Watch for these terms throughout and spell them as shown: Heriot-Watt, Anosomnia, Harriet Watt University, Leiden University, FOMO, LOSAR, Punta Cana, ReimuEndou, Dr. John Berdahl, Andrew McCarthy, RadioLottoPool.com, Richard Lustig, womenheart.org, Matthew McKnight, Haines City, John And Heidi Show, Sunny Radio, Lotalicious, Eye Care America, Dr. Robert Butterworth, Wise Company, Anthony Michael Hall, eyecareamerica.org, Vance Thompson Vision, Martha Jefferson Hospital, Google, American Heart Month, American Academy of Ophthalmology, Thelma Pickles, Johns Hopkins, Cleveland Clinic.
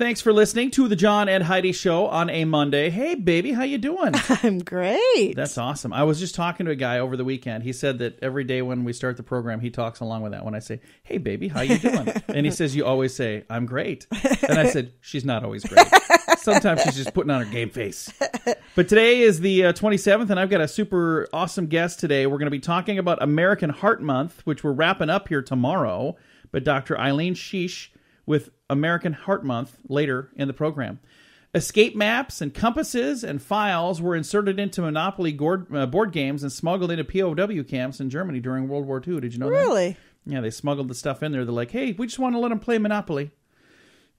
Thanks for listening to the John and Heidi Show on a Monday. Hey, baby, how you doing? I'm great. That's awesome. I was just talking to a guy over the weekend. He said that every day when we start the program, he talks along with that. When I say, hey, baby, how you doing? And he says, you always say, I'm great. And I said, she's not always great. Sometimes she's just putting on her game face. But today is the 27th, and I've got a super awesome guest today. We're going to be talking about American Heart Month, which we're wrapping up here tomorrow. But Dr. Eileen Hsich with American Heart Month later in the program. Escape maps and compasses and files were inserted into Monopoly board games and smuggled into POW camps in Germany during World War II. Did you know that? Really? Yeah, they smuggled the stuff in there. They're like, hey, we just want to let them play Monopoly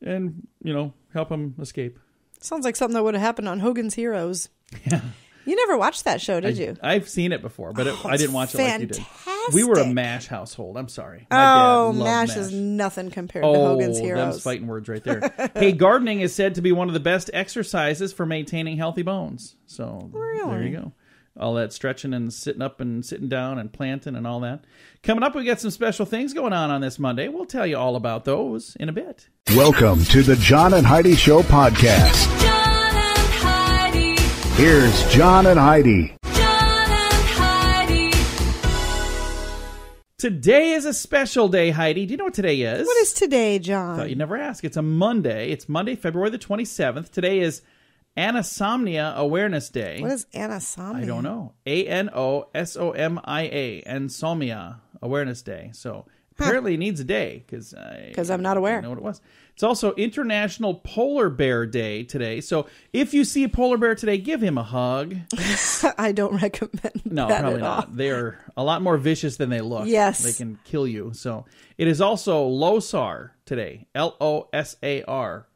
and, you know, help them escape. Sounds like something that would have happened on Hogan's Heroes. Yeah. You never watched that show, did you? I've seen it before, but I didn't watch it like you did. We were a MASH household. I'm sorry. My dad loved MASH is nothing compared to Hogan's Heroes. Them's fighting words right there. Hey, gardening is said to be one of the best exercises for maintaining healthy bones. So there you go. All that stretching and sitting up and sitting down and planting and all that. Coming up, we got some special things going on this Monday. We'll tell you all about those in a bit. Welcome to the John and Heidi Show podcast. Here's John and Heidi. Today is a special day, Heidi. Do you know what today is? What is today, John? I thought you'd never ask. It's a Monday. It's Monday, February the 27th. Today is Anosomnia Awareness Day. What is anosomnia? I don't know. A-N-O-S-O-M-I-A. Anosomnia Awareness Day. So apparently it needs a day because I'm not aware. I didn't know what it was. It's also International Polar Bear Day today. So if you see a polar bear today, give him a hug. I don't recommend that. No, probably not. They are a lot more vicious than they look. Yes. They can kill you. So it is also LOSAR today. L-O-S-A-R.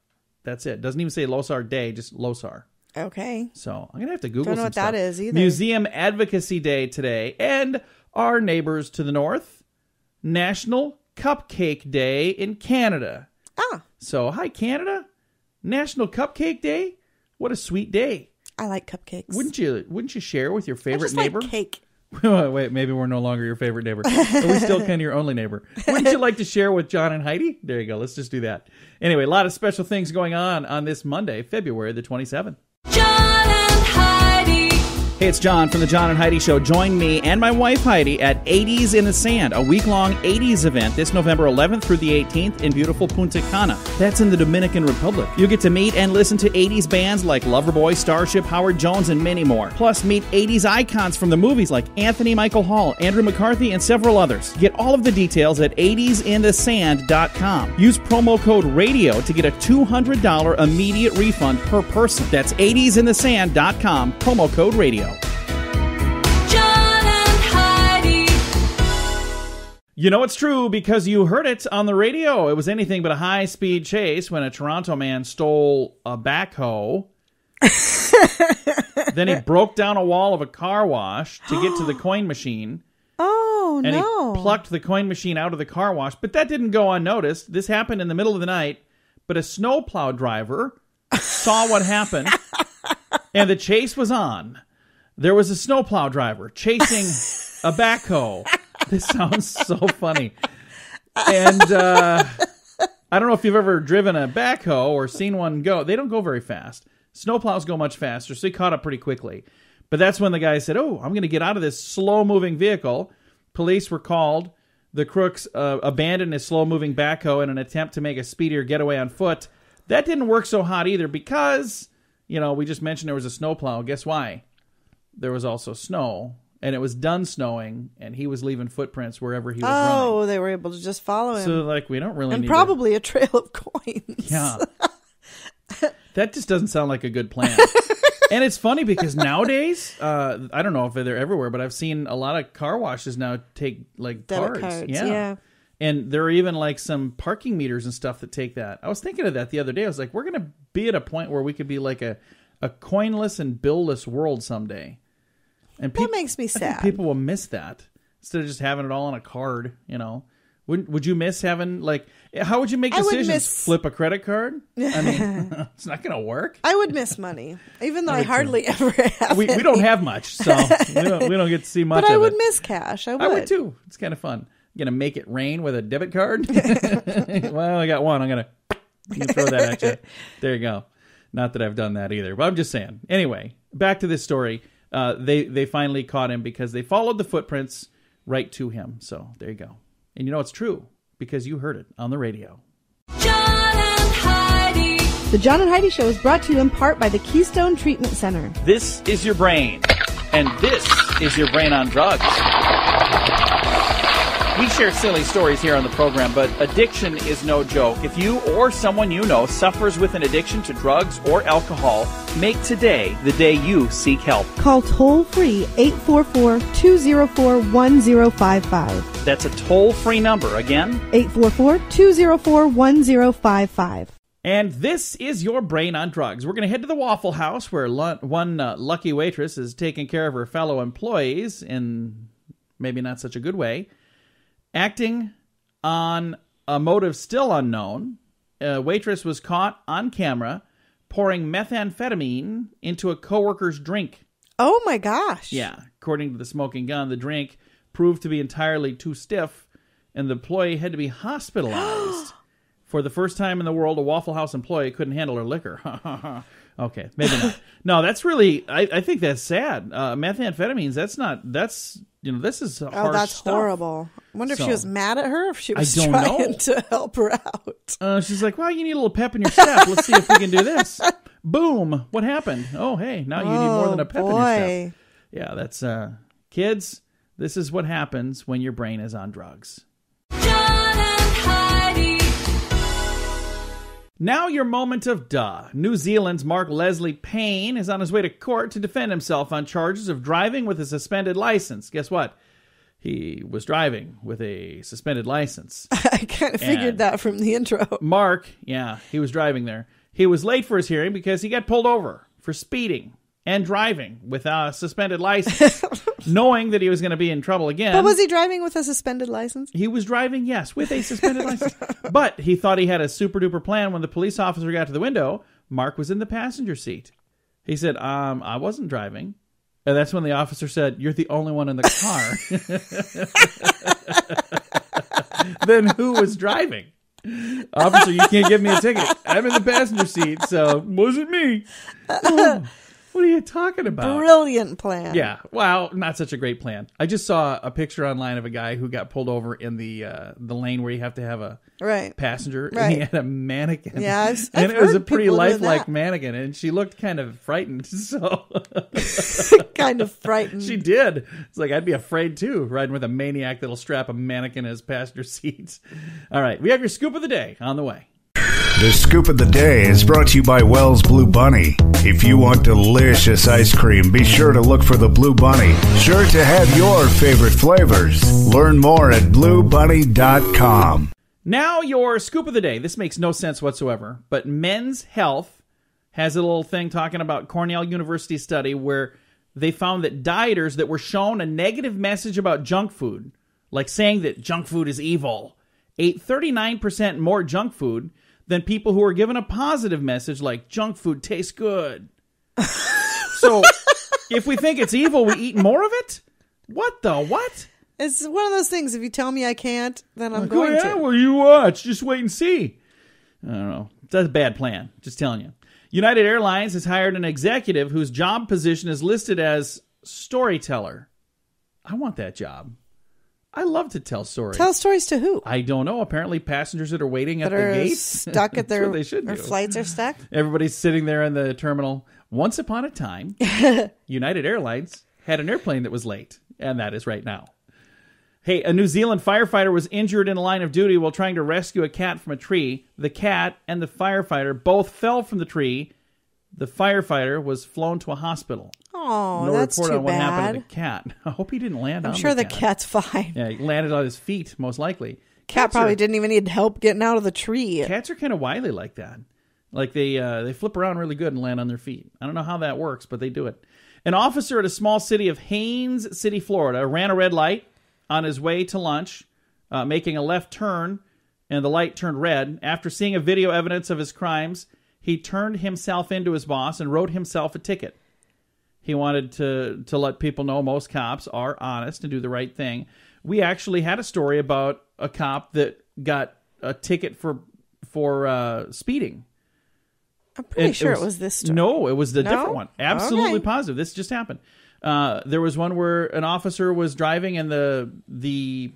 That's it. Doesn't even say LOSAR Day, just LOSAR. Okay. So I'm going to have to Google some stuff. Don't know what that is either. Museum Advocacy Day today. And our neighbors to the north, National Cupcake Day in Canada. Ah. So, hi, Canada. National Cupcake Day. What a sweet day. I like cupcakes. Wouldn't you share with your favorite neighbor? Like cake. Wait, maybe we're no longer your favorite neighbor. But we're still kind of your only neighbor. Wouldn't you like to share with John and Heidi? There you go. Let's just do that. Anyway, a lot of special things going on this Monday, February the 27th. John and Heidi. Hey, it's John from the John and Heidi Show. Join me and my wife, Heidi, at 80s in the Sand, a week-long 80s event this November 11th through the 18th in beautiful Punta Cana. That's in the Dominican Republic. You'll get to meet and listen to 80s bands like Loverboy, Starship, Howard Jones, and many more. Plus, meet 80s icons from the movies like Anthony Michael Hall, Andrew McCarthy, and several others. Get all of the details at 80sinthesand.com. Use promo code RADIO to get a $200 immediate refund per person. That's 80sinthesand.com, promo code RADIO. You know it's true because you heard it on the radio. It was anything but a high-speed chase when a Toronto man stole a backhoe. Then he broke down a wall of a car wash to get to the coin machine. Oh, and no. And he plucked the coin machine out of the car wash. But that didn't go unnoticed. This happened in the middle of the night. But a snowplow driver saw what happened, and the chase was on. There was a snowplow driver chasing a backhoe. This sounds so funny. And I don't know if you've ever driven a backhoe or seen one go. They don't go very fast. Snowplows go much faster, so he caught up pretty quickly. But that's when the guy said, oh, I'm going to get out of this slow-moving vehicle. Police were called. The crooks abandoned his slow-moving backhoe in an attempt to make a speedier getaway on foot. That didn't work so hot either because, you know, we just mentioned there was a snowplow. Guess why? There was also snow, and it was done snowing, and he was leaving footprints wherever he was running. Oh, they were able to just follow him. So, like, we don't really need probably a trail of coins. Yeah. That just doesn't sound like a good plan. And it's funny because nowadays, I don't know if they're everywhere, but I've seen a lot of car washes now take, like, cards. Yeah. And there are even, like, some parking meters and stuff that take that. I was thinking of that the other day. I was like, we're going to be at a point where we could be, like, a coinless and billless world someday. And that makes me sad. People will miss that instead of just having it all on a card. You know, would you miss having, like, how would you make decisions? Flip a credit card? I mean, it's not going to work. I would miss money, even though I hardly ever have. We don't have much, so we don't get to see much. But I would miss cash. I would too. It's kind of fun. I'm gonna make it rain with a debit card. Well, I got one. I'm gonna You can throw that at you. There you go. Not that I've done that either, but I'm just saying. Anyway, back to this story. They finally caught him because they followed the footprints right to him. So there you go. And you know it's true because you heard it on the radio. John and Heidi. The John and Heidi Show is brought to you in part by the Keystone Treatment Center. This is your brain, and this is your brain on drugs. We share silly stories here on the program, but addiction is no joke. If you or someone you know suffers with an addiction to drugs or alcohol, make today the day you seek help. Call toll-free 844-204-1055. That's a toll-free number. Again, 844-204-1055. And this is your brain on drugs. We're going to head to the Waffle House, where one lucky waitress is taking care of her fellow employees in maybe not such a good way, acting on a motive still unknown. A waitress was caught on camera pouring methamphetamine into a coworker's drink. Oh my gosh. Yeah. According to the Smoking Gun, the drink proved to be entirely too stiff, and the employee had to be hospitalized. For the first time in the world, a Waffle House employee couldn't handle her liquor. Okay, maybe not. No, that's really, I think that's sad. Methamphetamines, that's, you know, this is harsh stuff. Oh, that's horrible. I wonder if she was mad at her, if she was trying to help her out. She's like, well, you need a little pep in your step. Let's see if we can do this. Boom. What happened? Oh, hey, now you need more than a pep in your step. Yeah, that's, kids, this is what happens when your brain is on drugs. Now your moment of duh. New Zealand's Mark Leslie Payne is on his way to court to defend himself on charges of driving with a suspended license. Guess what? He was driving with a suspended license. I kind of figured that from the intro. Mark, yeah, he was driving there. He was late for his hearing because he got pulled over for speeding and driving with a suspended license, knowing that he was going to be in trouble again. But was he driving with a suspended license? He was driving, yes, with a suspended license. But he thought he had a super-duper plan. When the police officer got to the window, Mark was in the passenger seat. He said, I wasn't driving. And that's when the officer said, you're the only one in the car. Then who was driving? Officer, you can't give me a ticket. I'm in the passenger seat, so wasn't me. Oh. What are you talking about? Brilliant plan. Yeah. Wow. Not such a great plan. I just saw a picture online of a guy who got pulled over in the lane where you have to have a passenger. Right. And he had a mannequin. Yeah. I've it was a pretty lifelike mannequin. And she looked kind of frightened. So kind of frightened. She did. It's like, I'd be afraid too, riding with a maniac that'll strap a mannequin in his passenger seat. All right. We have your scoop of the day on the way. The Scoop of the Day is brought to you by Wells Blue Bunny. If you want delicious ice cream, be sure to look for the Blue Bunny. Sure to have your favorite flavors. Learn more at bluebunny.com. Now your Scoop of the Day. This makes no sense whatsoever, but Men's Health has a little thing talking about Cornell University study where they found that dieters that were shown a negative message about junk food, like saying that junk food is evil, ate 39% more junk food than people who are given a positive message like junk food tastes good. So if we think it's evil, we eat more of it? What the what? It's one of those things. If you tell me I can't, then I'm going to. Well, you watch. Just wait and see. I don't know. That's a bad plan. Just telling you. United Airlines has hired an executive whose job position is listed as storyteller. I want that job. I love to tell stories. Tell stories to who? I don't know. Apparently, passengers that are waiting at the gates. Stuck at their flights are stuck. Everybody's sitting there in the terminal. Once upon a time, United Airlines had an airplane that was late, and that is right now. Hey, a New Zealand firefighter was injured in the line of duty while trying to rescue a cat from a tree. The cat and the firefighter both fell from the tree. The firefighter was flown to a hospital. Oh, no, that's report too on what bad. Happened to the cat. I hope he didn't land on the cat. I'm sure the cat's fine. Yeah, he landed on his feet, most likely. Cat probably didn't even need help getting out of the tree. Cats are kind of wily like that. Like they flip around really good and land on their feet. I don't know how that works, but they do it. An officer at a small city of Haines City, Florida, ran a red light on his way to lunch, making a left turn, and the light turned red. After seeing a video evidence of his crimes, he turned himself into his boss and wrote himself a ticket. He wanted to let people know most cops are honest and do the right thing. We actually had a story about a cop that got a ticket for for speeding. I'm pretty sure it was this story. No, it was the different one. Absolutely positive. This just happened. There was one where an officer was driving and the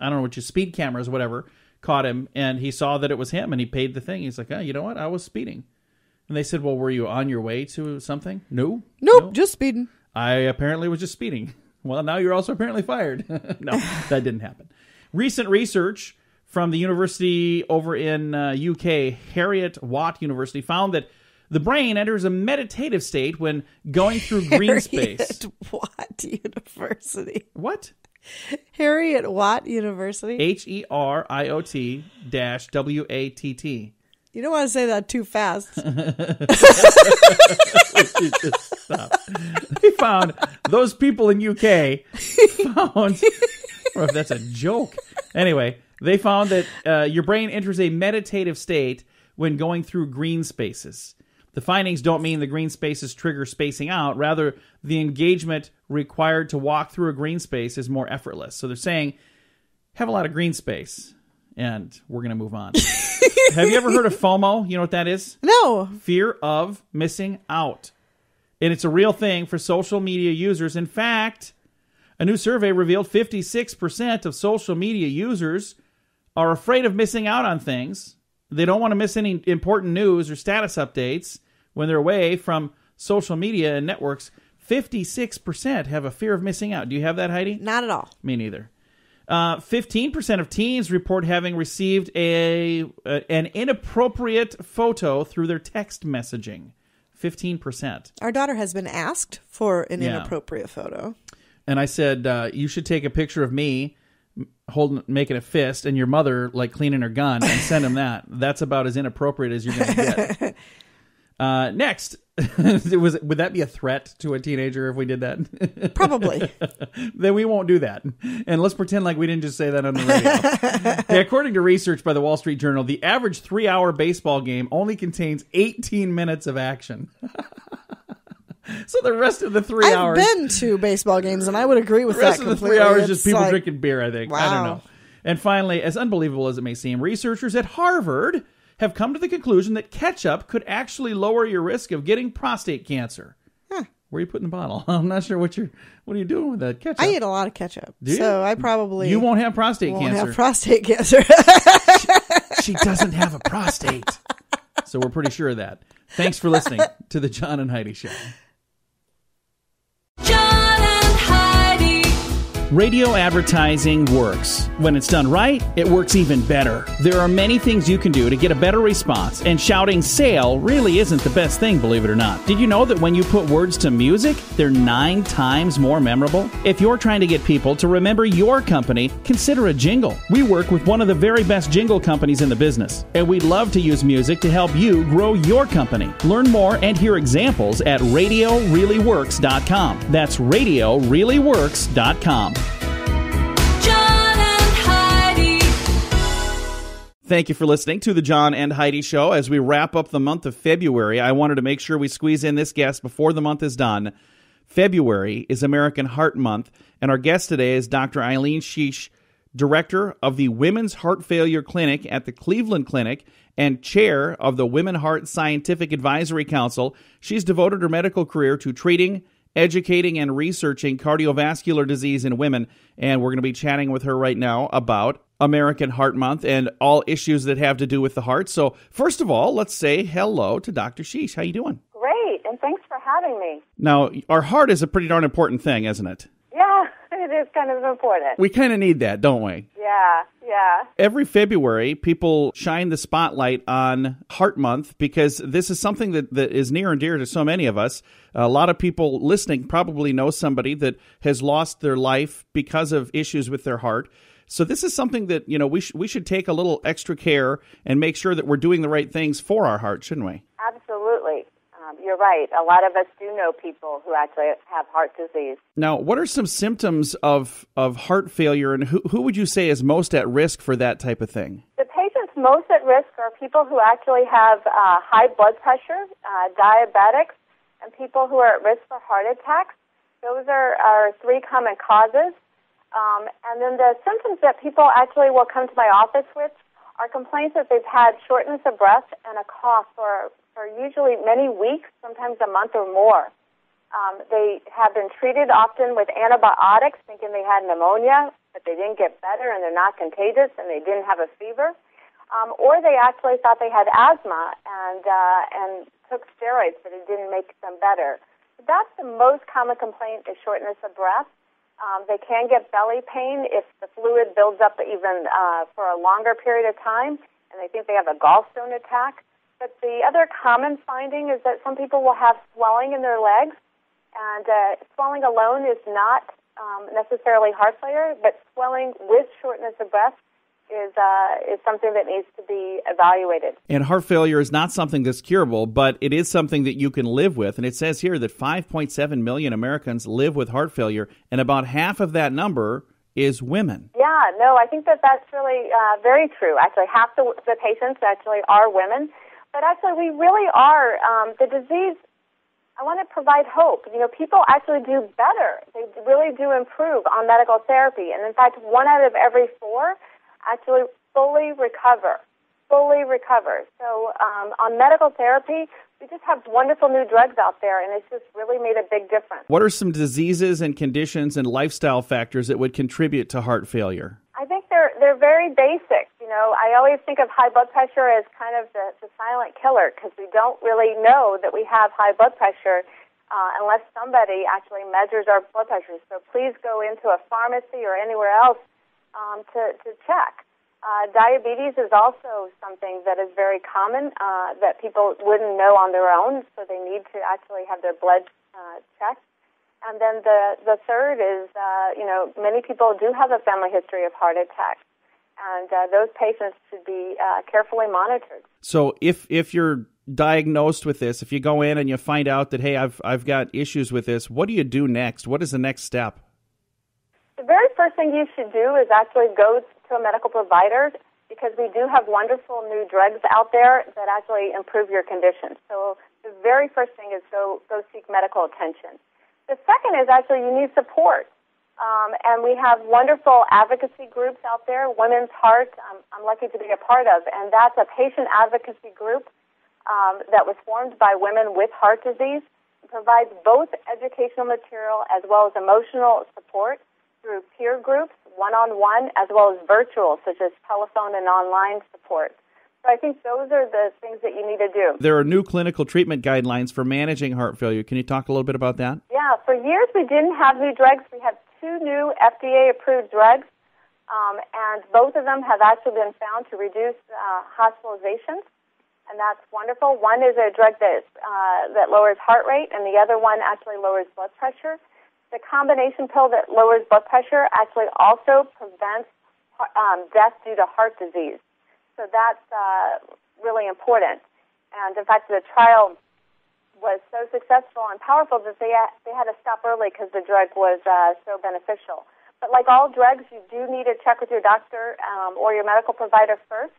I don't know what your speed cameras, whatever, caught him, and he saw that it was him, and he paid the thing. He's like, oh, you know what? I was speeding. And they said, well, were you on your way to something? No. Nope, just speeding. I apparently was just speeding. Well, now you're also apparently fired. No, that didn't happen. Recent research from the university over in UK, Harriet Watt University, found that the brain enters a meditative state when going through green space. Harriet Watt University. What? Harriet Watt University. HERIOT-WATT. You don't want to say that too fast. You just stop. They found those people in UK found. Or if that's a joke. Anyway, they found that your brain enters a meditative state when going through green spaces. The findings don't mean the green spaces trigger spacing out. Rather, the engagement required to walk through a green space is more effortless. So they're saying, have a lot of green space, and we're going to move on. Have you ever heard of FOMO? You know what that is? No. Fear of missing out. And it's a real thing for social media users. In fact, a new survey revealed 56% of social media users are afraid of missing out on things. They don't want to miss any important news or status updates. When they're away from social media and networks, 56% have a fear of missing out. Do you have that, Heidi? Not at all. Me neither. 15% of teens report having received an inappropriate photo through their text messaging. 15%. Our daughter has been asked for an inappropriate photo. And I said, you should take a picture of me making a fist and your mother like cleaning her gun and send them that. That's about as inappropriate as you're going to get. Next, would that be a threat to a teenager if we did that? Probably. Then we won't do that. And let's pretend like we didn't just say that on the radio. Yeah, according to research by the Wall Street Journal, the average 3-hour baseball game only contains 18 minutes of action. So the rest of the 3 hours... I've been to baseball games, and I would agree with that completely. The rest of the 3 hours is just people drinking beer, I think. Wow. I don't know. And finally, as unbelievable as it may seem, researchers at Harvard have come to the conclusion that ketchup could actually lower your risk of getting prostate cancer. Huh. Where are you putting the bottle? I'm not sure what are you doing with that ketchup. I eat a lot of ketchup. Do you? So I probably... You won't have prostate cancer. Won't have prostate cancer. She doesn't have a prostate. So we're pretty sure of that. Thanks for listening to the John and Heidi Show. John and Heidi. Radio advertising works. When it's done right, it works even better. There are many things you can do to get a better response, and shouting sale really isn't the best thing, believe it or not. Did you know that when you put words to music, they're 9 times more memorable? If you're trying to get people to remember your company, consider a jingle. We work with one of the very best jingle companies in the business, and we'd love to use music to help you grow your company. Learn more and hear examples at RadioReallyWorks.com. That's RadioReallyWorks.com. Thank you for listening to the John and Heidi Show. As we wrap up the month of February, I wanted to make sure we squeeze in this guest before the month is done. February is American Heart Month, and our guest today is Dr. Eileen Hsich, director of the Women's Heart Failure Clinic at the Cleveland Clinic and chair of the Women Heart Scientific Advisory Council. She's devoted her medical career to treating, educating, and researching cardiovascular disease in women, and we're going to be chatting with her right now about American Heart Month and all issues that have to do with the heart. So first of all, let's say hello to Dr. Hsich. How you doing? Great, and thanks for having me. Now, our heart is a pretty darn important thing, isn't it? Yeah, it is kind of important. We kind of need that, don't we? Yeah. Every February, people shine the spotlight on Heart Month because this is something that is near and dear to so many of us. A lot of people listening probably know somebody that has lost their life because of issues with their heart. So this is something that, you know, we should take a little extra care and make sure that we're doing the right things for our heart, shouldn't we? Absolutely. You're right. A lot of us do know people who actually have heart disease. Now, what are some symptoms of heart failure, and who would you say is most at risk for that type of thing? The patients most at risk are people who actually have high blood pressure, diabetics, and people who are at risk for heart attacks. Those are 3 common causes. And then the symptoms that people actually will come to my office with are complaints that they've had shortness of breath and a cough for usually many weeks, sometimes a month or more. They have been treated often with antibiotics, thinking they had pneumonia, but they didn't get better and they're not contagious and they didn't have a fever. Or they actually thought they had asthma and took steroids, but it didn't make them better. That's the most common complaint is shortness of breath. They can get belly pain if the fluid builds up even for a longer period of time, and they think they have a gallstone attack. But the other common finding is that some people will have swelling in their legs, and swelling alone is not necessarily heart failure, but swelling with shortness of breath is something that needs to be evaluated. And heart failure is not something that's curable, but it is something that you can live with. And it says here that 5.7 million Americans live with heart failure, and about half of that number is women. Yeah, no, I think that that's really very true. Actually, half the patients actually are women. But actually, we really are, the disease, I want to provide hope. You know, people actually do better. They really do improve on medical therapy. And in fact, 1 out of every 4 actually fully recover. So on medical therapy, we just have wonderful new drugs out there, and it's just really made a big difference. What are some diseases and conditions and lifestyle factors that would contribute to heart failure? I think they're very basic. You know, I always think of high blood pressure as kind of the silent killer because we don't really know that we have high blood pressure unless somebody actually measures our blood pressure. So please go into a pharmacy or anywhere else to check. Diabetes is also something that is very common that people wouldn't know on their own, so they need to actually have their blood checked. And then the third is, you know, many people do have a family history of heart attacks, and those patients should be carefully monitored. So if you're diagnosed with this, if you go in and you find out that, hey, I've got issues with this, what do you do next? What is the next step? The very first thing you should do is actually go to a medical provider because we do have wonderful new drugs out there that actually improve your condition. So the very first thing is go seek medical attention. The second is actually you need support. And we have wonderful advocacy groups out there, Women's Heart, I'm lucky to be a part of, and that's a patient advocacy group that was formed by women with heart disease. It provides both educational material as well as emotional support through peer groups, one-on-one, as well as virtual, such as telephone and online support. So I think those are the things that you need to do. There are new clinical treatment guidelines for managing heart failure. Can you talk a little bit about that? Yeah, for years we didn't have new drugs. We have 2 new FDA-approved drugs, and both of them have actually been found to reduce hospitalizations, and that's wonderful. One is a drug that lowers heart rate, and the other one actually lowers blood pressure. The combination pill that lowers blood pressure actually also prevents death due to heart disease. So that's really important. And in fact, the trial was so successful and powerful that they had to stop early because the drug was so beneficial. But like all drugs, you do need to check with your doctor or your medical provider first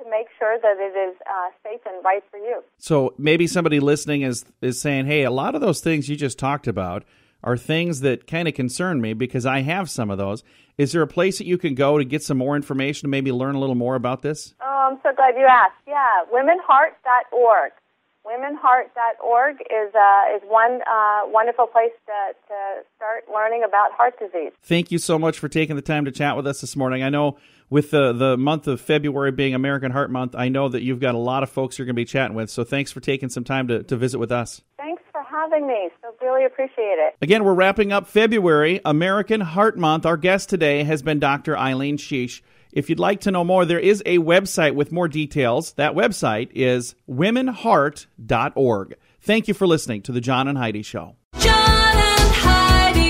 to make sure that it is safe and right for you. So maybe somebody listening is saying, hey, a lot of those things you just talked about are things that kind of concern me because I have some of those. Is there a place that you can go to get some more information and maybe learn a little more about this? Oh, I'm so glad you asked. Yeah, womenheart.org. Womenheart.org is one wonderful place to start learning about heart disease. Thank you so much for taking the time to chat with us this morning. I know with the month of February being American Heart Month, I know that you've got a lot of folks you're going to be chatting with, so thanks for taking some time to visit with us. Thanks for having me. So really appreciate it. Again, we're wrapping up February, American Heart Month. Our guest today has been Dr. Eileen Hsich. If you'd like to know more, there is a website with more details. That website is womenheart.org. Thank you for listening to The John and Heidi Show. John and Heidi.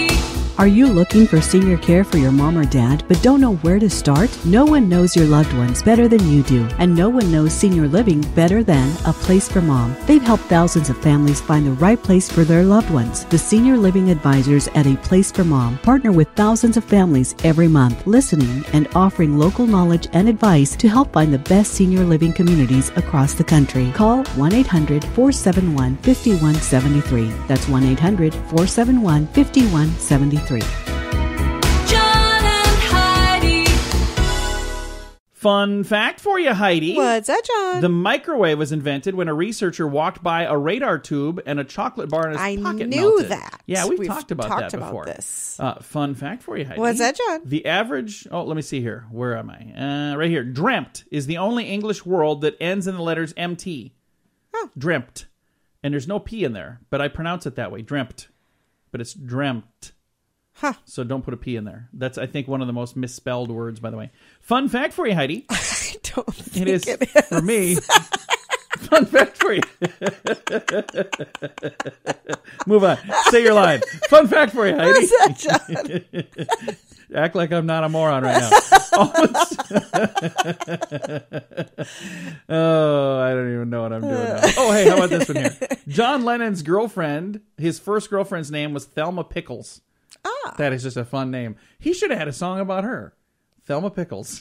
Are you looking for senior care for your mom or dad, but don't know where to start? No one knows your loved ones better than you do, and no one knows senior living better than A Place for Mom. They've helped thousands of families find the right place for their loved ones. The senior living advisors at A Place for Mom partner with thousands of families every month, listening and offering local knowledge and advice to help find the best senior living communities across the country. Call 1-800-471-5173. That's 1-800-471-5173. Fun fact for you, Heidi. What's that, John? The microwave was invented when a researcher walked by a radar tube and a chocolate bar in his pocket melted. I knew that. Yeah, we've talked about that before. This. Fun fact for you, Heidi. What's that, John? The average... Oh, let me see here. Where am I? Right here. Dreamt is the only English word that ends in the letters MT. Oh. Dreamt. And there's no P in there, but I pronounce it that way. Dreamt. But it's dreamt. Huh. So don't put a P in there. That's, I think, one of the most misspelled words, by the way. Fun fact for you, Heidi. I don't think it is. For me. Fun fact for you. Move on. Say your line. Fun fact for you, Heidi. What's that, John? Act like I'm not a moron right now. Oh, I don't even know what I'm doing now. Oh, hey, how about this one here? John Lennon's girlfriend, his first girlfriend's name was Thelma Pickles. Ah. That is just a fun name. He should have had a song about her. Thelma Pickles.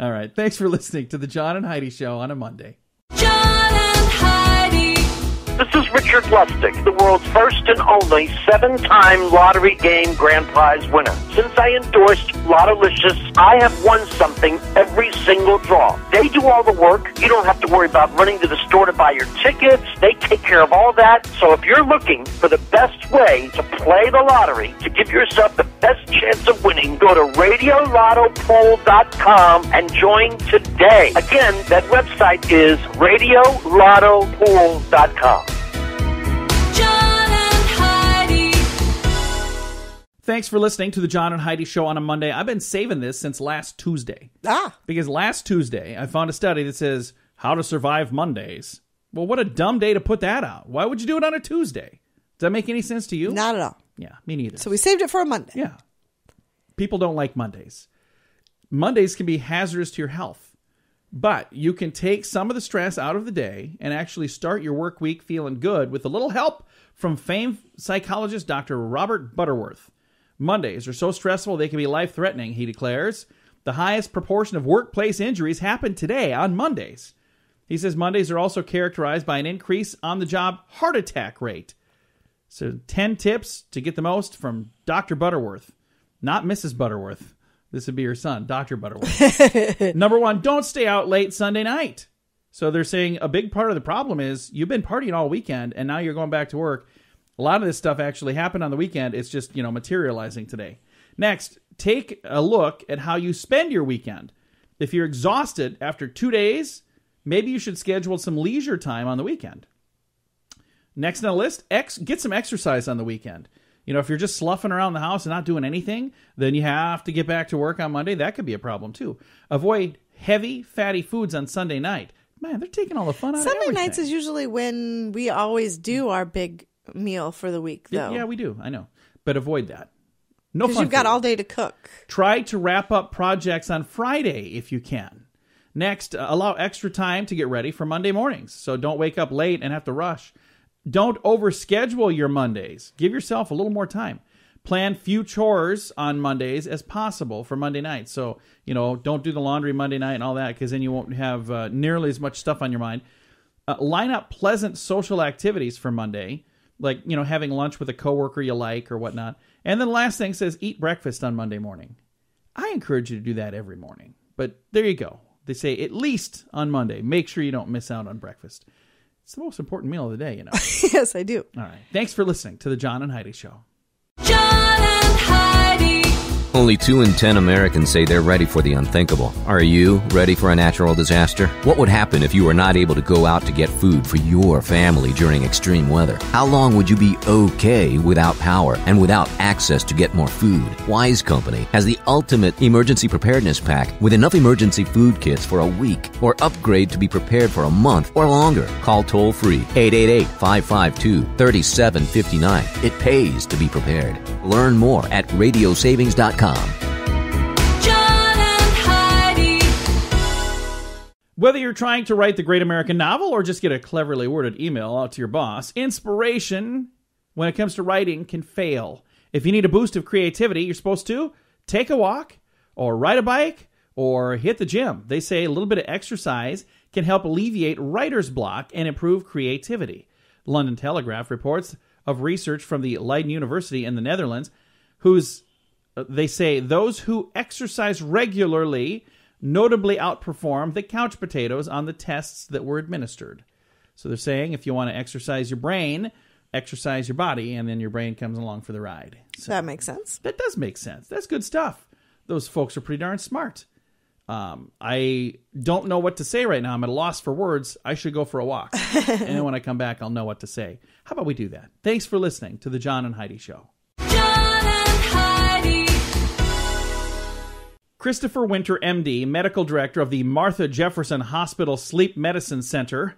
All right. Thanks for listening to the John and Heidi Show on a Monday. John and Heidi. This is Richard Lustig, the world's first and only 7-time lottery game grand prize winner. Since I endorsed Lotalicious, I have won something every single draw. They do all the work. You don't have to worry about running to the store to buy your tickets. They take care of all that. So if you're looking for the best way to play the lottery, to give yourself the best chance of winning, go to RadioLottoPool.com and join today. Again, that website is RadioLottoPool.com. Thanks for listening to the John and Heidi Show on a Monday. I've been saving this since last Tuesday. Ah. Because last Tuesday, I found a study that says, how to survive Mondays. Well, what a dumb day to put that out. Why would you do it on a Tuesday? Does that make any sense to you? Not at all. Yeah, me neither. So we saved it for a Monday. Yeah. People don't like Mondays. Mondays can be hazardous to your health. But you can take some of the stress out of the day and actually start your work week feeling good with a little help from famed psychologist Dr. Robert Butterworth. Mondays are so stressful they can be life-threatening, he declares. The highest proportion of workplace injuries happen today on Mondays. He says Mondays are also characterized by an increase on the job heart attack rate. So 10 tips to get the most from Dr. Butterworth. Not Mrs. Butterworth. This would be your son, Dr. Butterworth. Number 1, don't stay out late Sunday night. So they're saying a big part of the problem is you've been partying all weekend and now you're going back to work. A lot of this stuff actually happened on the weekend. It's just, you know, materializing today. Next, take a look at how you spend your weekend. If you're exhausted after 2 days, maybe you should schedule some leisure time on the weekend. Next on the list, get some exercise on the weekend. You know, if you're just sloughing around the house and not doing anything, then you have to get back to work on Monday. That could be a problem, too. Avoid heavy, fatty foods on Sunday night. Man, they're taking all the fun out of everything. Sunday nights is usually when we always do our big meal for the week, though. Yeah, we do. I know. But avoid that. No fun. Because you've got all day to cook. Try to wrap up projects on Friday if you can. Next, allow extra time to get ready for Monday mornings. So don't wake up late and have to rush. Don't overschedule your Mondays. Give yourself a little more time. Plan few chores on Mondays as possible for Monday night. So, you know, don't do the laundry Monday night and all that, because then you won't have nearly as much stuff on your mind. Line up pleasant social activities for Monday. Like, you know, having lunch with a coworker you like or whatnot. And then the last thing says, eat breakfast on Monday morning. I encourage you to do that every morning. But there you go. They say at least on Monday. Make sure you don't miss out on breakfast. It's the most important meal of the day, you know. Yes, I do. All right. Thanks for listening to the John and Heidi Show. John and Heidi. Only 2 in 10 Americans say they're ready for the unthinkable. Are you ready for a natural disaster? What would happen if you were not able to go out to get food for your family during extreme weather? How long would you be okay without power and without access to get more food? Wise Company has the ultimate emergency preparedness pack with enough emergency food kits for a week or upgrade to be prepared for a month or longer. Call toll free 888-552-3759. It pays to be prepared. Learn more at radiosavings.com. John and Heidi. Whether you're trying to write the great American novel or just get a cleverly worded email out to your boss, inspiration, when it comes to writing, can fail. If you need a boost of creativity, you're supposed to take a walk or ride a bike or hit the gym. They say a little bit of exercise can help alleviate writer's block and improve creativity. London Telegraph reports of research from the Leiden University in the Netherlands, whose... They say those who exercise regularly notably outperformed the couch potatoes on the tests that were administered. So they're saying if you want to exercise your brain, exercise your body, and then your brain comes along for the ride. So that makes sense. That does make sense. That's good stuff. Those folks are pretty darn smart. I don't know what to say right now. I'm at a loss for words. I should go for a walk. And then when I come back, I'll know what to say. How about we do that? Thanks for listening to The John and Heidi Show. John and Heidi. Christopher Winter, MD, medical director of the Martha Jefferson Hospital Sleep Medicine Center,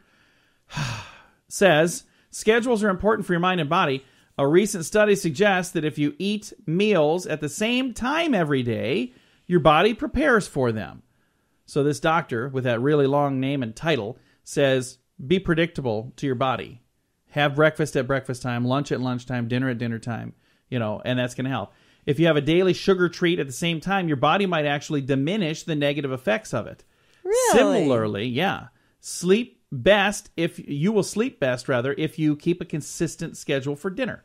says, schedules are important for your mind and body. A recent study suggests that if you eat meals at the same time every day, your body prepares for them. So this doctor, with that really long name and title, says, be predictable to your body. Have breakfast at breakfast time, lunch at lunchtime, dinner at dinner time, you know, and that's going to help. If you have a daily sugar treat at the same time, your body might actually diminish the negative effects of it. Really? Similarly, yeah. You will sleep best if you keep a consistent schedule for dinner.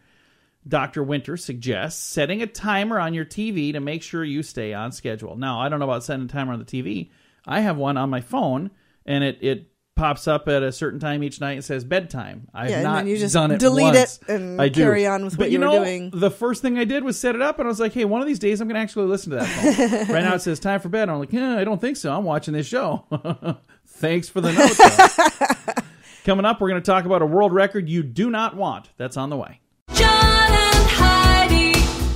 Dr. Winter suggests setting a timer on your TV to make sure you stay on schedule. Now, I don't know about setting a timer on the TV. I have one on my phone, and it pops up at a certain time each night and says bedtime. I have not done it once. Delete it and carry on with what you were doing. The first thing I did was set it up, and I was like, hey, one of these days I'm going to actually listen to that phone. Right now it says time for bed. I'm like, I don't think so. I'm watching this show. Thanks for the note, though. Coming up, we're going to talk about a world record you do not want. That's on the way.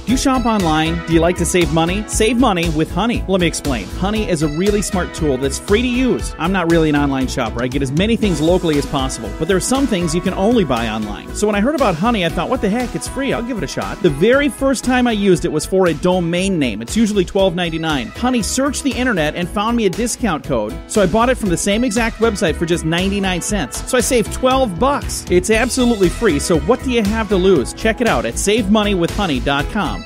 Do you shop online? Do you like to save money? Save money with Honey. Let me explain. Honey is a really smart tool that's free to use. I'm not really an online shopper. I get as many things locally as possible, but there are some things you can only buy online. So when I heard about Honey, I thought, what the heck? It's free. I'll give it a shot. The very first time I used it was for a domain name. It's usually $12.99. Honey searched the internet and found me a discount code, so I bought it from the same exact website for just 99 cents. So I saved $12. It's absolutely free, so what do you have to lose? Check it out at SaveMoneyWithHoney.com.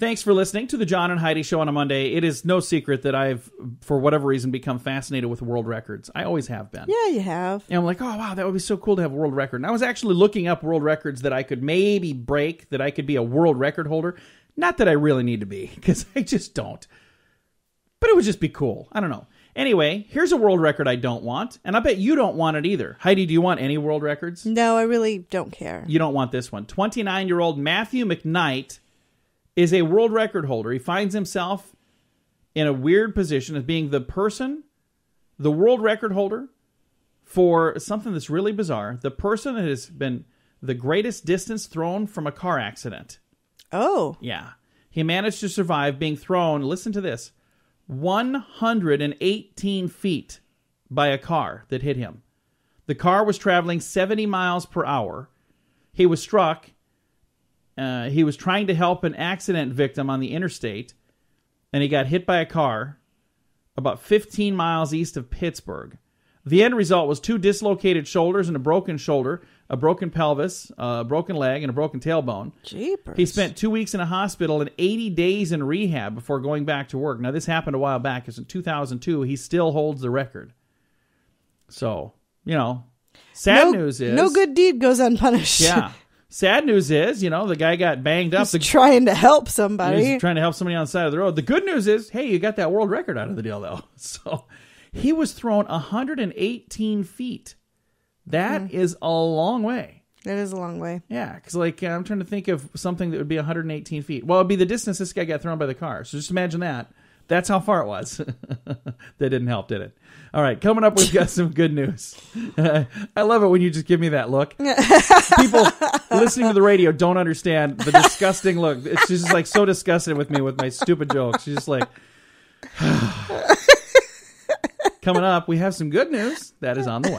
Thanks for listening to the John and Heidi Show on a Monday. It is no secret that I've, for whatever reason, become fascinated with world records. I always have been. Yeah, you have. And I'm like, oh, wow, that would be so cool to have a world record. And I was actually looking up world records that I could maybe break, that I could be a world record holder. Not that I really need to be, because I just don't. But it would just be cool. I don't know. Anyway, here's a world record I don't want, and I bet you don't want it either. Heidi, do you want any world records? No, I really don't care. You don't want this one. 29-year-old Matthew McKnight is a world record holder. He finds himself in a weird position as being the world record holder for something that's really bizarre. The person that has been the greatest distance thrown from a car accident. Oh. Yeah. He managed to survive being thrown, listen to this, 118 feet by a car that hit him. The car was traveling 70 miles per hour. He was struck. He was trying to help an accident victim on the interstate, and he got hit by a car about 15 miles east of Pittsburgh. The end result was two dislocated shoulders and a broken shoulder, a broken pelvis, a broken leg, and a broken tailbone. Jeepers. He spent 2 weeks in a hospital and 80 days in rehab before going back to work. Now, this happened a while back. It's in 2002. He still holds the record. So, you know, sad news is... No good deed goes unpunished. Yeah. Sad news is, you know, the guy got banged up. He's trying to help somebody. He's trying to help somebody on the side of the road. The good news is, hey, you got that world record out of the deal, though. So he was thrown 118 feet. That is a long way. That is a long way. Yeah, because like I'm trying to think of something that would be 118 feet. Well, it'd be the distance this guy got thrown by the car. So just imagine that. That's how far it was. That didn't help, did it? All right, coming up, we've got some good news. I love it when you just give me that look. People listening to the radio don't understand the disgusting look. She's just like so disgusted with me with my stupid jokes. She's just like... Coming up, we have some good news. That is on the way.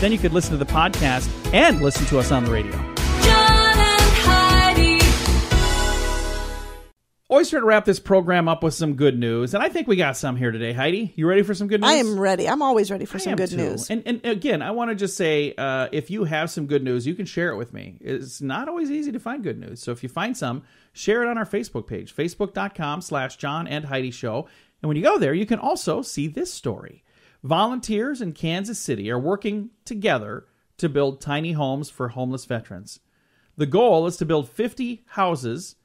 Then you could listen to the podcast and listen to us on the radio. John and Heidi. Always try to wrap this program up with some good news, and I think we got some here today. Heidi, you ready for some good news? I am ready. I'm always ready for some good news. And again, I want to just say, if you have some good news, you can share it with me. It's not always easy to find good news, so if you find some, share it on our Facebook page, facebook.com/JohnAndHeidiShow. And when you go there, you can also see this story. Volunteers in Kansas City are working together to build tiny homes for homeless veterans. The goal is to build 50 houses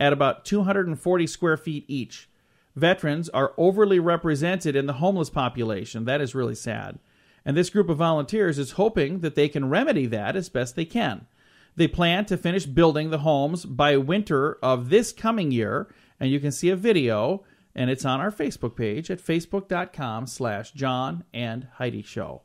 at about 240 square feet each. Veterans are overly represented in the homeless population. That is really sad. And this group of volunteers is hoping that they can remedy that as best they can. They plan to finish building the homes by winter of this coming year. And you can see a video, and it's on our Facebook page at facebook.com/JohnAndHeidiShow.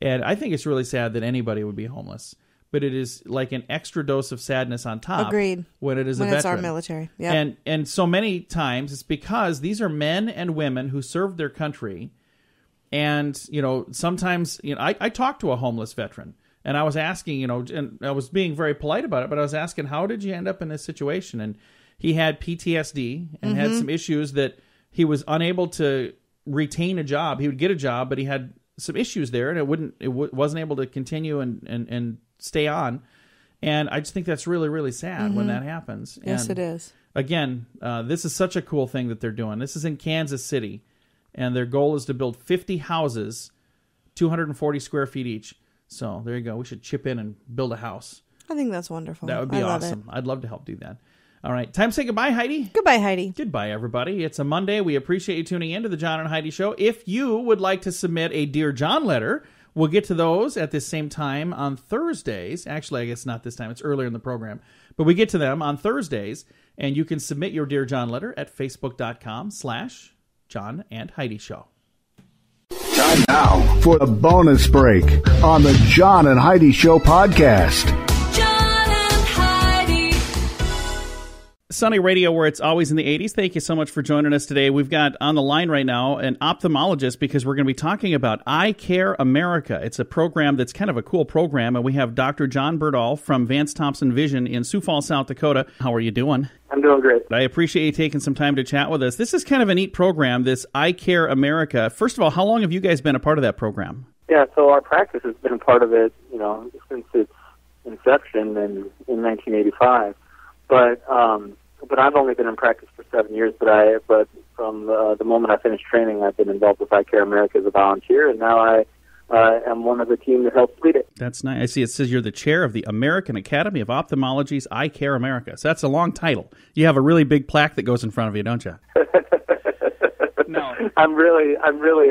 And I think it's really sad that anybody would be homeless. But it is like an extra dose of sadness on top. Agreed. When it is a veteran. When it's our military. Yeah. And so many times it's because these are men and women who served their country. And, you know, sometimes, you know, I talked to a homeless veteran and I was asking, you know, and I was being very polite about it, but I was asking, how did you end up in this situation? And he had PTSD and had some issues that he was unable to retain a job. He would get a job, but he had some issues there and it wasn't able to continue and stay on. And I just think that's really, really sad when that happens. Yes, and it is. Again, this is such a cool thing that they're doing. This is in Kansas City, and their goal is to build 50 houses, 240 square feet each. So there you go. We should chip in and build a house. I think that's wonderful. That would be awesome. I'd love to help do that. All right. Time to say goodbye, Heidi. Goodbye, Heidi. Goodbye, everybody. It's a Monday. We appreciate you tuning in to the John and Heidi Show. If you would like to submit a Dear John letter, we'll get to those at this same time on Thursdays. Actually, I guess not this time. It's earlier in the program. But we get to them on Thursdays. And you can submit your Dear John letter at facebook.com/JohnAndHeidiShow. Time now for a bonus break on the John and Heidi Show podcast. John and Heidi. Sunny Radio, where it's always in the 80s. Thank you so much for joining us today. We've got on the line right now an ophthalmologist because we're going to be talking about Eye Care America. It's a program that's kind of a cool program, and we have Dr. John Berdahl from Vance Thompson Vision in Sioux Falls, South Dakota. How are you doing? I'm doing great. I appreciate you taking some time to chat with us. This is kind of a neat program, this Eye Care America. First of all, how long have you guys been a part of that program? Yeah, so our practice has been a part of it, you know, since its inception in 1985. But I've only been in practice for 7 years. But from the moment I finished training, I've been involved with Eye Care America as a volunteer, and now I am one of the team that helps lead it. That's nice. I see. It says you're the chair of the American Academy of Ophthalmology's Eye Care America. So that's a long title. You have a really big plaque that goes in front of you, don't you? No, I'm really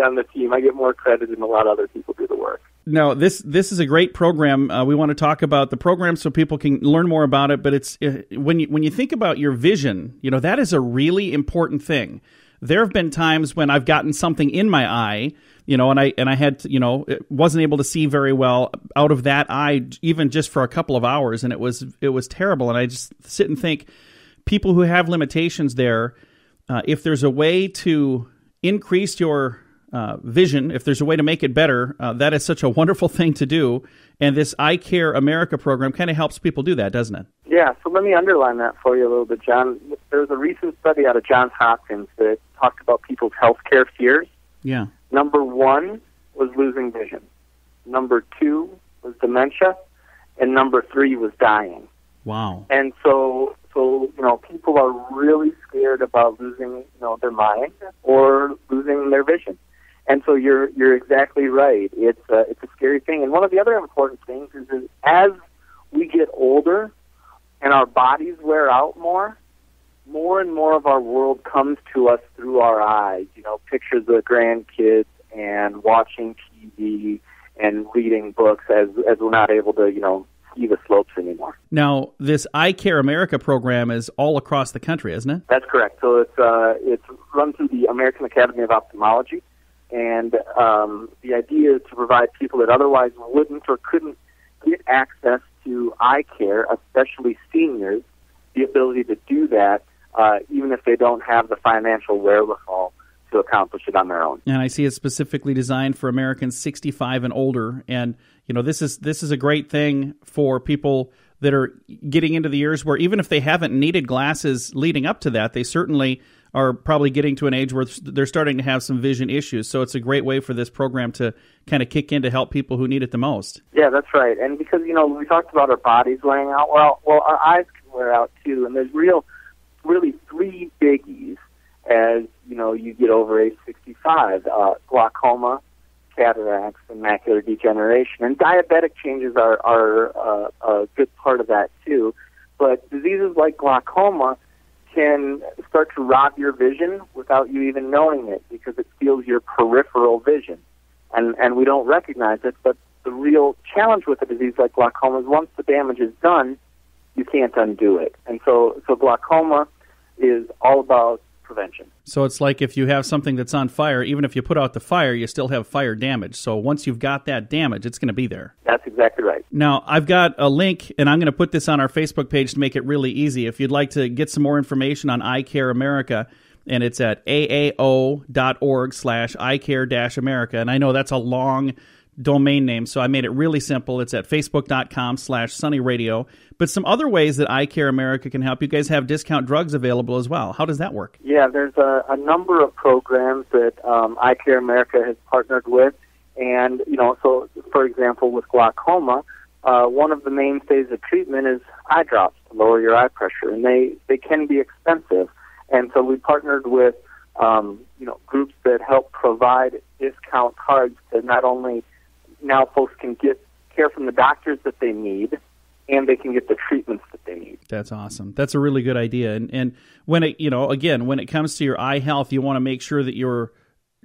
on the team. I get more credit than a lot of other people do the work. No, this is a great program. We want to talk about the program so people can learn more about it. But it's when you think about your vision, you know, that is a really important thing. There have been times when I've gotten something in my eye, you know, and I had, you know, wasn't able to see very well out of that eye, even just for a couple of hours, and it was terrible. And I just sit and think, people who have limitations there, if there's a way to increase your vision, if there's a way to make it better, that is such a wonderful thing to do. And this Eye Care America program kind of helps people do that, doesn't it? Yeah, so let me underline that for you a little bit, John. There was a recent study out of Johns Hopkins that talked about people's healthcare fears. Yeah. Number one was losing vision. Number two was dementia. And number three was dying. Wow. And so, you know, people are really scared about losing, you know, their mind or losing their vision. And so you're exactly right. It's a scary thing. And one of the other important things is as we get older and our bodies wear out more, more and more of our world comes to us through our eyes. You know, pictures of grandkids and watching TV and reading books as we're not able to, you know, see the slopes anymore. Now, this Eye Care America program is all across the country, isn't it? That's correct. So it's run through the American Academy of Ophthalmology. And the idea is to provide people that otherwise wouldn't or couldn't get access to eye care, especially seniors, the ability to do that, even if they don't have the financial wherewithal to accomplish it on their own. And I see it's specifically designed for Americans 65 and older. And, you know, this is a great thing for people that are getting into the years where even if they haven't needed glasses leading up to that, they certainly are probably getting to an age where they're starting to have some vision issues. So it's a great way for this program to kind of kick in to help people who need it the most. Yeah, that's right. And because, you know, we talked about our bodies wearing out. Well, our eyes can wear out too. And there's really three biggies as, you know, you get over age 65, glaucoma, cataracts, and macular degeneration. And diabetic changes are a good part of that too. But diseases like glaucoma can start to rob your vision without you even knowing it because it steals your peripheral vision. And we don't recognize it, but the real challenge with a disease like glaucoma is once the damage is done, you can't undo it. And so glaucoma is all about prevention. So it's like if you have something that's on fire, even if you put out the fire, you still have fire damage. So once you've got that damage, it's going to be there. That's exactly right. Now, I've got a link, and I'm going to put this on our Facebook page to make it really easy. If you'd like to get some more information on Eye Care America, and it's at aao.org/eyecare-america. And I know that's a long domain name, so I made it really simple. It's at facebook.com/sunnyradio. But some other ways that Eye Care America can help, you guys have discount drugs available as well. How does that work? Yeah, there's a number of programs that Eye Care America has partnered with. And, you know, so, for example, with glaucoma, one of the mainstays of treatment is eye drops to lower your eye pressure. And they can be expensive. And so we partnered with, you know, groups that help provide discount cards that not only now folks can get care from the doctors that they need, and they can get the treatments that they need. That's awesome. That's a really good idea. And when it, you know, again, when it comes to your eye health, you want to make sure that you're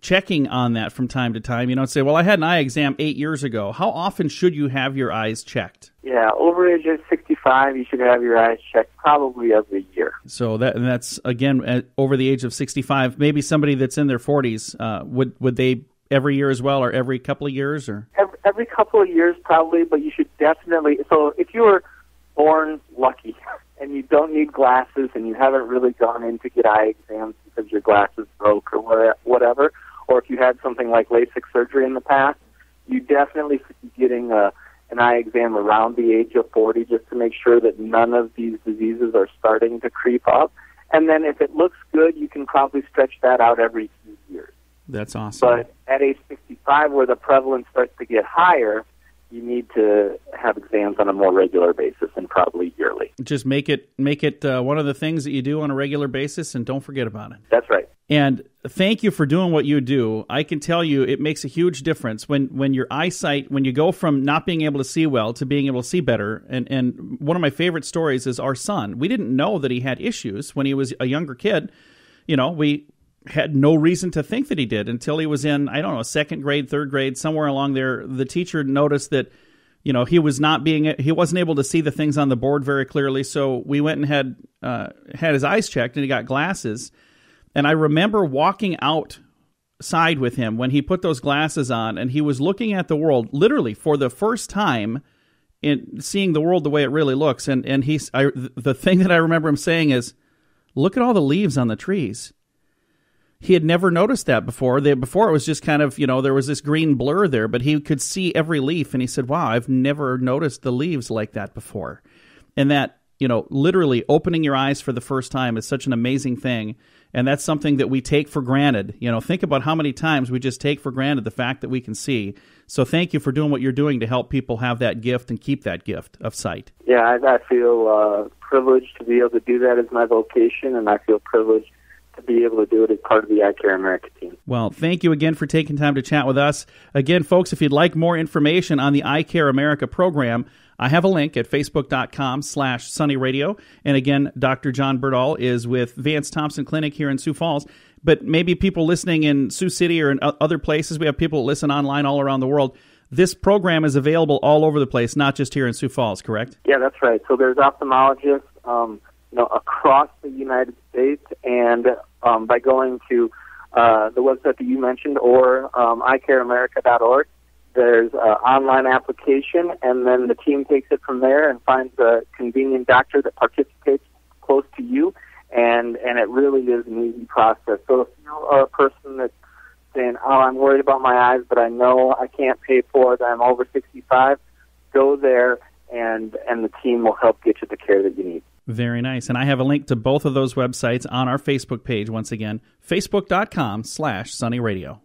checking on that from time to time. You don't say, well, I had an eye exam 8 years ago. How often should you have your eyes checked? Yeah, over age of 65, you should have your eyes checked probably every year. So that's, again, over the age of 65. Maybe somebody that's in their 40s, would they every year as well, or every couple of years? Or every couple of years probably, but you should definitely. So if you were born lucky and you don't need glasses and you haven't really gone in to get eye exams because your glasses broke or whatever, or if you had something like LASIK surgery in the past, you definitely should be getting an eye exam around the age of 40 just to make sure that none of these diseases are starting to creep up. And then if it looks good, you can probably stretch that out every few years. That's awesome. But at age 65, where the prevalence starts to get higher, you need to have exams on a more regular basis and probably yearly. Just make it one of the things that you do on a regular basis, and don't forget about it. That's right. And thank you for doing what you do. I can tell you it makes a huge difference when your eyesight, when you go from not being able to see well to being able to see better. And one of my favorite stories is our son. We didn't know that he had issues when he was a younger kid. You know, we had no reason to think that he did until he was in, I don't know, second grade, third grade, somewhere along there. The teacher noticed that, you know, he wasn't able to see the things on the board very clearly. So we went and had his eyes checked, and he got glasses. And I remember walking outside with him when he put those glasses on, and he was looking at the world literally for the first time, in seeing the world the way it really looks. And the thing that I remember him saying is, "Look at all the leaves on the trees." He had never noticed that before. Before it was just kind of, you know, there was this green blur there, but he could see every leaf, and he said, wow, I've never noticed the leaves like that before. And that, you know, literally opening your eyes for the first time is such an amazing thing, and that's something that we take for granted. You know, think about how many times we just take for granted the fact that we can see. So thank you for doing what you're doing to help people have that gift and keep that gift of sight. Yeah, I feel privileged to be able to do that as my vocation, and I feel privileged to be able to do it as part of the Eye Care America team. Well, thank you again for taking time to chat with us. Again, folks, if you'd like more information on the Eye Care America program, I have a link at facebook.com/sunnyradio. And again, Dr. John Berdahl is with Vance Thompson Clinic here in Sioux Falls. But maybe people listening in Sioux City or in other places, we have people that listen online all around the world. This program is available all over the place, not just here in Sioux Falls, correct? Yeah, that's right. So there's ophthalmologists, you know, across the United States, and by going to the website that you mentioned, or eyecareamerica.org, there's an online application, and then the team takes it from there and finds a convenient doctor that participates close to you, and it really is an easy process. So if you are a person that's saying, oh, I'm worried about my eyes, but I know I can't pay for it, I'm over 65, go there and the team will help get you the care that you need. Very nice. And I have a link to both of those websites on our Facebook page. Once again, facebook.com/sunnyradio.